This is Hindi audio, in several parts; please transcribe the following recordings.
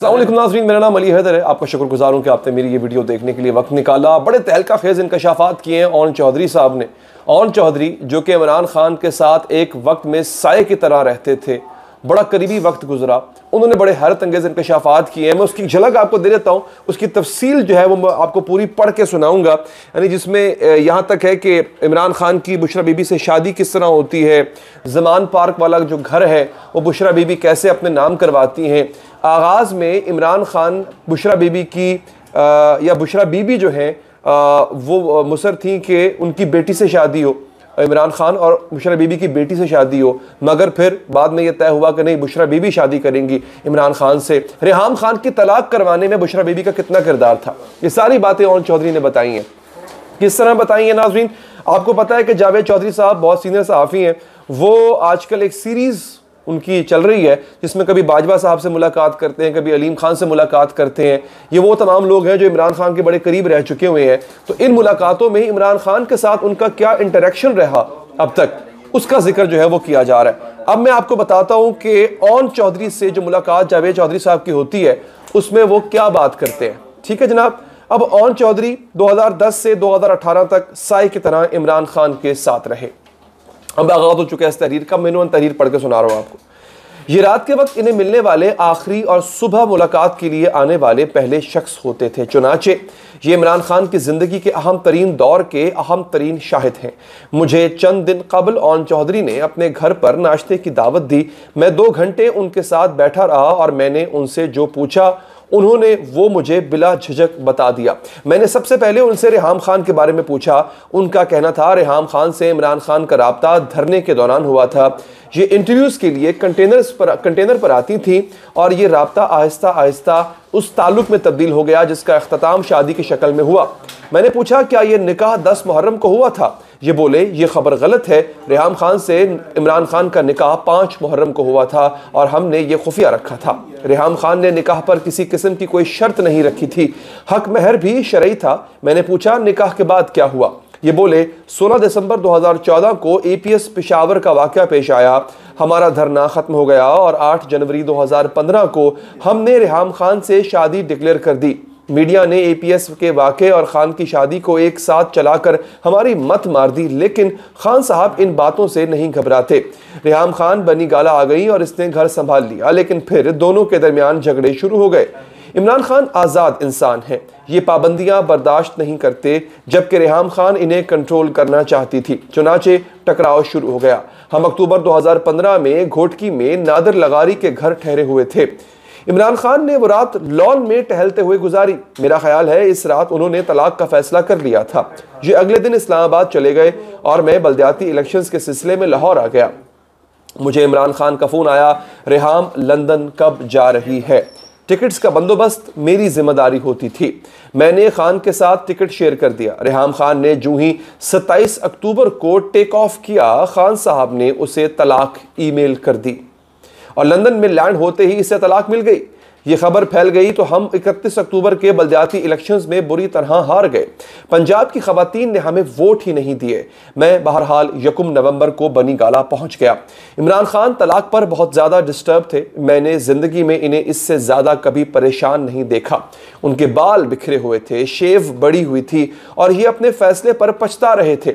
अस्सलामुअलैकुम नाज़रीन, मेरा नाम अली हैदर है। आपका शुक्रगुजार हूं कि आपने मेरी ये वीडियो देखने के लिए वक्त निकाला। बड़े तहलका खेज इंकशाफात किए हैं ऑन चौधरी साहब ने। ऑन चौधरी जो कि इमरान खान के साथ एक वक्त में साये की तरह रहते थे, बड़ा करीबी वक्त गुजरा, उन्होंने बड़े हैरत अंगेज इंकशाफात किए हैं। मैं उसकी झलक आपको दे देता हूँ, उसकी तफसील जो है वो आपको पूरी पढ़ के सुनाऊँगा। यानी जिसमें यहाँ तक है कि इमरान खान की बुशरा बीबी से शादी किस तरह होती है, जमान पार्क वाला जो घर है वो बुशरा बीबी कैसे अपने नाम करवाती हैं। आगाज़ में इमरान खान बुशरा बीबी की या बुशरा बीबी जो हैं वो मुसर थी कि उनकी बेटी से शादी हो, इमरान खान और बुशरा बीबी की बेटी से शादी हो, मगर फिर बाद में ये तय हुआ कि नहीं, बुशरा बीबी शादी करेंगी इमरान खान से। रेहम खान की तलाक करवाने में बुशरा बीबी का कितना किरदार था, ये सारी बातें ओन चौधरी ने बताई हैं। किस तरह बताई हैं नाजरीन, आपको पता है कि जावेद चौधरी साहब बहुत सीनियर सहाफ़ी हैं। वो आजकल एक सीरीज़ उनकी चल रही है जिसमें कभी बाजवा साहब से मुलाकात करते हैं, कभी अलीम खान से मुलाकात करते हैं। ये वो तमाम लोग हैं जो इमरान खान के बड़े करीब रह चुके हुए हैं। तो इन मुलाकातों में इमरान खान के साथ उनका क्या इंटरेक्शन रहा अब तक, उसका जिक्र जो है वो किया जा रहा है। अब मैं आपको बताता हूँ कि ऑन चौधरी से जो मुलाकात जावेद चौधरी साहब की होती है उसमें वो क्या बात करते हैं। ठीक है जनाब, अब ऑन चौधरी 2010 से 2018 तक साय की तरह इमरान खान के साथ रहे। अब आगाज हो चुका है इस तहरीर का, मैंने तहरीर पढ़ के सुना रहा हूँ आपको। ये रात के वक्त इन्हें मिलने वाले आखिरी और सुबह मुलाकात के लिए आने वाले पहले शख्स होते थे। चुनाचे ये इमरान खान की ज़िंदगी के अहम तरीन दौर के अहम तरीन शाहिद हैं। मुझे चंद दिन कबल ओन चौधरी ने अपने घर पर नाश्ते की दावत दी। मैं 2 घंटे उनके साथ बैठा रहा और मैंने उनसे जो पूछा उन्होंने वो मुझे बिला झिझक बता दिया। मैंने सबसे पहले उनसे रेहम खान के बारे में पूछा। उनका कहना था रेहम खान से इमरान खान का रब्ता धरने के दौरान हुआ था। ये इंटरव्यूज़ के लिए कंटेनर पर आती थीं और ये रब्ता आहिस्ता आहिस्ता उस ताल्लुक़ में तब्दील हो गया जिसका अख्ताम शादी की शक्ल में हुआ। मैंने पूछा क्या ये निकाह 10 मुहर्रम को हुआ था? ये बोले ये खबर गलत है, रेहम खान से इमरान खान का निकाह 5 मुहर्रम को हुआ था और हमने ये खुफिया रखा था। रेहम खान ने निकाह पर किसी किस्म की कोई शर्त नहीं रखी थी, हक महर भी शरई था। मैंने पूछा निकाह के बाद क्या हुआ? ये बोले 16 दिसंबर 2014 को APS पेशावर का वाक़या पेश आया, हमारा धरना ख़त्म हो गया और 8 जनवरी 2015 को हमने रेहम खान से शादी डिक्लेयर कर दी। मीडिया ने APS के वाक़े और ख़ान की शादी को एक साथ चलाकर हमारी मत मार दी, लेकिन ख़ान साहब इन बातों से नहीं घबराते। रेहम खान बनी गाला आ गई और इसने घर संभाल लिया, लेकिन फिर दोनों के दरमियान झगड़े शुरू हो गए। इमरान खान आज़ाद इंसान हैं, ये पाबंदियां बर्दाश्त नहीं करते, जबकि रेहम खान इन्हें कंट्रोल करना चाहती थी। चुनाचे टकराव शुरू हो गया। हम अक्टूबर 2015 में घोटकी में नादर लगारी के घर ठहरे हुए थे। इमरान खान ने वो रात लॉन में टहलते हुए गुजारी। मेरा ख्याल है इस रात उन्होंने तलाक का फैसला कर लिया था। ये अगले दिन इस्लामाबाद चले गए और मैं बलदियाती इलेक्शंस के सिलसिले में लाहौर आ गया। मुझे इमरान खान का फ़ोन आया, रेहम लंदन कब जा रही है? टिकट्स का बंदोबस्त मेरी जिम्मेदारी होती थी। मैंने खान के साथ टिकट शेयर कर दिया। रेहम खान ने जूँ ही 27 अक्टूबर को टेक ऑफ किया, खान साहब ने उसे तलाक ईमेल कर दी और लंदन में लैंड होते ही इसे तलाक मिल गई। ये खबर फैल गई तो हम 31 अक्टूबर के बलदियाती इलेक्शंस में बुरी तरह हार गए। पंजाब की खवातीन ने हमें वोट ही नहीं दिए। मैं बहरहाल 1 नवंबर को बनी गाला पहुंच गया। इमरान खान तलाक पर बहुत ज़्यादा डिस्टर्ब थे। मैंने ज़िंदगी में इन्हें इससे ज़्यादा कभी परेशान नहीं देखा। उनके बाल बिखरे हुए थे, शेव बड़ी हुई थी और ये अपने फैसले पर पछता रहे थे।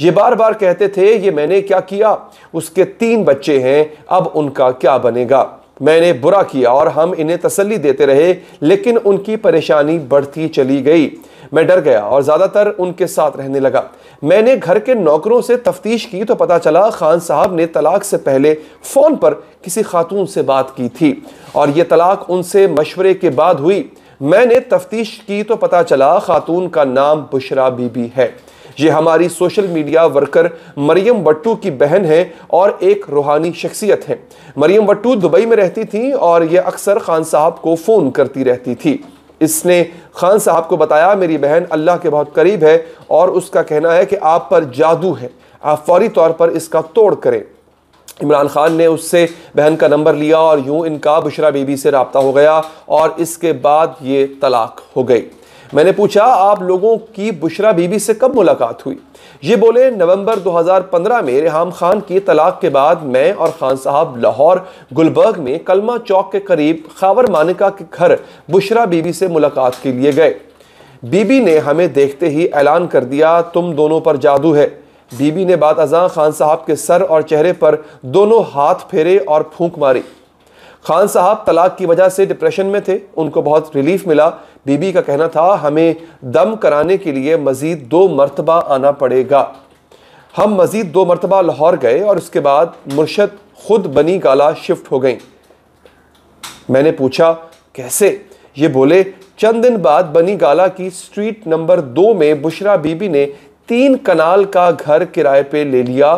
ये बार बार कहते थे ये मैंने क्या किया, उसके 3 बच्चे हैं, अब उनका क्या बनेगा। मैंने बुरा किया और हम इन्हें तसल्ली देते रहे, लेकिन उनकी परेशानी बढ़ती चली गई। मैं डर गया और ज़्यादातर उनके साथ रहने लगा। मैंने घर के नौकरों से तफ्तीश की तो पता चला खान साहब ने तलाक से पहले फ़ोन पर किसी खातून से बात की थी और ये तलाक उनसे मशवरे के बाद हुई। मैंने तफ्तीश की तो पता चला खातून का नाम बुशरा बीबी है। ये हमारी social media worker Maryam Battu की बहन है और एक रूहानी शख्सियत है। मरियम बट्टू दुबई में रहती थी और ये अक्सर खान साहब को फ़ोन करती रहती थी। इसने खान साहब को बताया मेरी बहन अल्लाह के बहुत करीब है और उसका कहना है कि आप पर जादू है, आप फौरी तौर पर इसका तोड़ करें। इमरान खान ने उससे बहन का नंबर लिया और यूँ इनका बुशरा बीबी से रब्ता हो गया और इसके बाद ये तलाक हो गई। मैंने पूछा आप लोगों की बुशरा बीबी से कब मुलाकात हुई? ये बोले नवंबर 2015 में रेहम खान की तलाक के बाद मैं और खान साहब लाहौर गुलबर्ग में कलमा चौक के करीब खावर मानिका के घर बुशरा बीबी से मुलाकात के लिए गए। बीबी ने हमें देखते ही ऐलान कर दिया तुम दोनों पर जादू है। बीबी ने बाद अज़ां खान साहब के सर और चेहरे पर दोनों हाथ फेरे और फूंक मारी। खान साहब तलाक की वजह से डिप्रेशन में थे, उनको बहुत रिलीफ मिला। बीबी का कहना था हमें दम कराने के लिए मज़ीद 2 मरतबा आना पड़ेगा। हम मज़ीद 2 मरतबा लाहौर गए और उसके बाद मुर्शद खुद बनी गाला शिफ्ट हो गई। मैंने पूछा कैसे? ये बोले चंद दिन बाद बनी गाला की स्ट्रीट नंबर 2 में बुशरा बीबी ने 3 कनाल का घर किराए पे ले लिया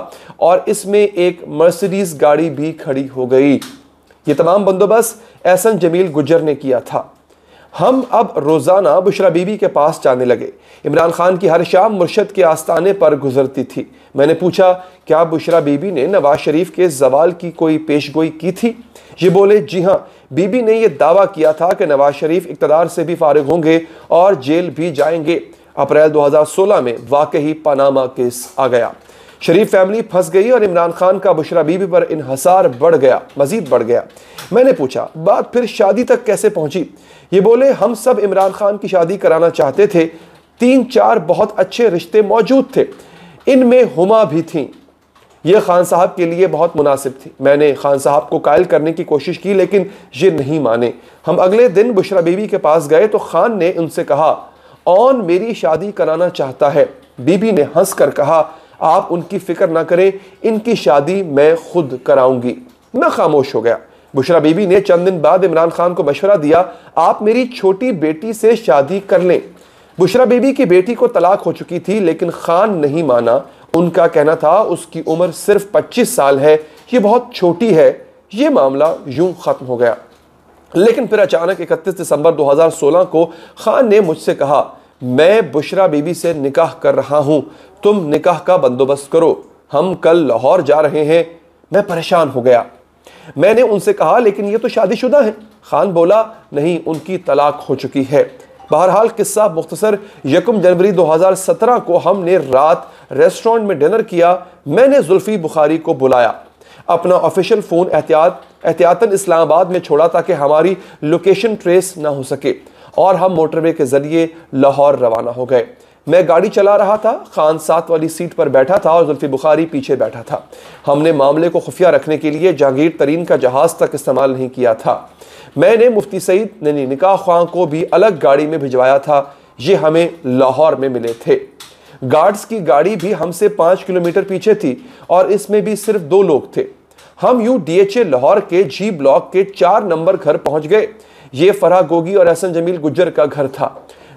और इसमें एक मर्सिडीज गाड़ी भी खड़ी हो गई। ये तमाम बंदोबस्त एहसन जमील गुज्जर ने किया था। हम अब रोज़ाना बुशरा बीबी के पास जाने लगे। इमरान खान की हर शाम मुर्शद के आस्थाने पर गुजरती थी। मैंने पूछा क्या बुशरा बीबी ने नवाज शरीफ के जवाल की कोई पेशगोई की थी? ये बोले जी हाँ, बीबी ने यह दावा किया था कि नवाज शरीफ इक़्तिदार से भी फारिग होंगे और जेल भी जाएंगे। अप्रैल 2016 में वाकई पनामा केस आ गया। शरीफ फैमिली फंस गई और इमरान खान का बुशरा बीबी पर इन्हसार बढ़ गया, मजीद बढ़ गया। मैंने पूछा बात फिर शादी तक कैसे पहुंची? ये बोले हम सब इमरान खान की शादी कराना चाहते थे। 3-4 बहुत अच्छे रिश्ते मौजूद थे, इनमें हुमा भी थी। यह खान साहब के लिए बहुत मुनासिब थी। मैंने खान साहब को कायल करने की कोशिश की लेकिन ये नहीं माने। हम अगले दिन बुशरा बीबी के पास गए तो खान ने उनसे कहा ऑन मेरी शादी कराना चाहता है। बीबी ने हंस कर कहा आप उनकी फिक्र ना करें, इनकी शादी मैं खुद कराऊंगी। मैं खामोश हो गया। बुशरा बीबी ने चंद दिन बाद इमरान खान को मशवरा दिया आप मेरी छोटी बेटी से शादी कर लें। बुशरा बीबी की बेटी को तलाक हो चुकी थी लेकिन खान नहीं माना। उनका कहना था उसकी उम्र सिर्फ 25 साल है, ये बहुत छोटी है। ये मामला यूं ख़त्म हो गया। लेकिन फिर अचानक 31 दिसंबर 2016 को खान ने मुझसे कहा मैं बुशरा बीबी से निकाह कर रहा हूं, तुम निकाह का बंदोबस्त करो, हम कल लाहौर जा रहे हैं। मैं परेशान हो गया। मैंने उनसे कहा लेकिन ये तो शादीशुदा है। खान बोला नहीं, उनकी तलाक हो चुकी है। बहरहाल किस्सा मुख्तसर, 1 जनवरी 2017 को हमने रात रेस्टोरेंट में डिनर किया। मैंने जुल्फी बुखारी को बुलाया, अपना ऑफिशियल फ़ोन एहतियातन इस्लामाबाद में छोड़ा ताकि हमारी लोकेशन ट्रेस ना हो सके और हम मोटरवे के ज़रिए लाहौर रवाना हो गए। मैं गाड़ी चला रहा था, खान 7 वाली सीट पर बैठा था और जुल्फी बुखारी पीछे बैठा था। हमने मामले को खुफिया रखने के लिए जहांगीर तरीन का जहाज़ तक इस्तेमाल नहीं किया था। मैंने मुफ्ती सईद नईमी निकाह ख्वां को भी अलग गाड़ी में भिजवाया था। ये हमें लाहौर में मिले थे। गार्ड्स की गाड़ी भी हमसे 5 किलोमीटर पीछे थी और इसमें भी सिर्फ 2 लोग थे। हम UDHA लाहौर के G ब्लॉक के 4 नंबर घर पहुंच गए। ये फराह गोगी और एहसन जमील गुज्जर का घर था।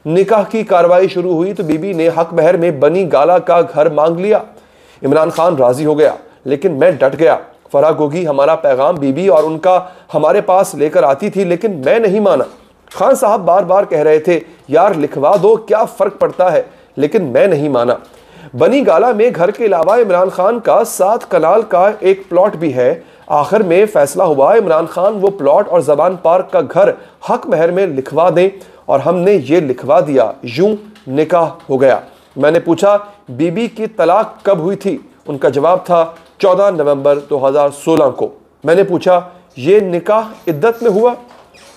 निकाह की कार्रवाई शुरू हुई तो बीबी ने हक बहर में बनी गाला का घर मांग लिया। इमरान खान राजी हो गया लेकिन मैं डट गया। फराह गोगी हमारा पैगाम बीबी और उनका हमारे पास लेकर आती थी लेकिन मैं नहीं माना। खान साहब बार बार कह रहे थे यार लिखवा दो, क्या फ़र्क पड़ता है, लेकिन मैं नहीं माना। बनी गाला में घर के अलावा इमरान खान का 7 कनाल का एक प्लॉट भी है। आखिर में फैसला हुआ इमरान खान वो प्लॉट और जबान पार्क का घर हक महर में लिखवा दें और हमने ये लिखवा दिया। यूं निकाह हो गया। मैंने पूछा बीबी की तलाक कब हुई थी? उनका जवाब था 14 नवंबर 2016 को। मैंने पूछा ये निकाह इद्दत में हुआ?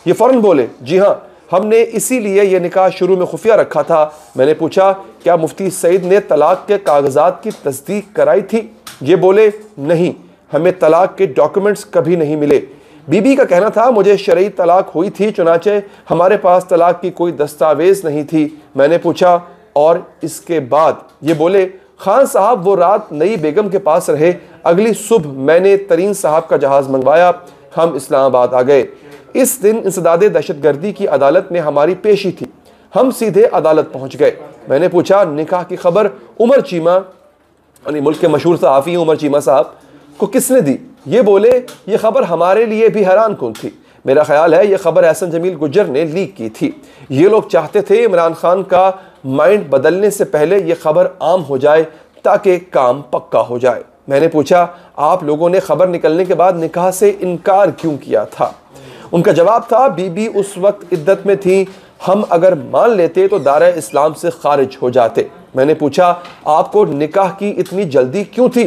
ये फ़ौरन बोले जी हाँ, हमने इसीलिए यह निकाह शुरू में खुफिया रखा था। मैंने पूछा क्या मुफ्ती सईद ने तलाक के कागजात की तस्दीक कराई थी? ये बोले नहीं, हमें तलाक के डॉक्यूमेंट्स कभी नहीं मिले। बीबी का कहना था मुझे शरई तलाक हुई थी, चुनाचे हमारे पास तलाक की कोई दस्तावेज़ नहीं थी। मैंने पूछा और इसके बाद? ये बोले खान साहब वो रात नई बेगम के पास रहे। अगली सुबह मैंने तरीन साहब का जहाज़ मंगवाया, हम इस्लामाबाद आ गए। इस दिन इंसदादे दहशतगर्दी की अदालत में हमारी पेशी थी। हम सीधे अदालत पहुंच गए। मैंने पूछा निकाह की खबर उमर चीमा, यानी मुल्क के मशहूर सहाफ़ी उमर चीमा साहब को किसने दी? ये बोले ये खबर हमारे लिए भी हैरान कौन थी। मेरा ख्याल है ये खबर एहसन जमील गुज्जर ने लीक की थी। ये लोग चाहते थे इमरान खान का माइंड बदलने से पहले ये खबर आम हो जाए ताकि काम पक्का हो जाए। मैंने पूछा आप लोगों ने खबर निकलने के बाद निकाह से इनकार क्यों किया था? उनका जवाब था बीबी उस वक्त इद्दत में थी, हम अगर मान लेते तो दायरा इस्लाम से खारिज हो जाते। मैंने पूछा आपको निकाह की इतनी जल्दी क्यों थी,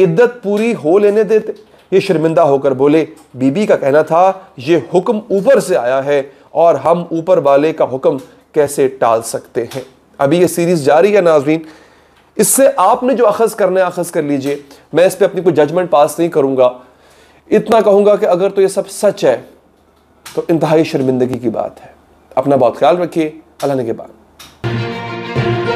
इद्दत पूरी हो लेने देते। ये शर्मिंदा होकर बोले बीबी का कहना था ये हुक्म ऊपर से आया है और हम ऊपर वाले का हुक्म कैसे टाल सकते हैं। अभी ये सीरीज़ जारी है नाज़रीन, इससे आपने जो अखज़ करना है अखज़ कर लीजिए, मैं इस पर अपनी कोई जजमेंट पास नहीं करूँगा। इतना कहूँगा कि अगर तो ये सब सच है तो इंतहाई शर्मिंदगी की बात है। अपना बहुत ख्याल रखिए, अल्लाह ने के बाद।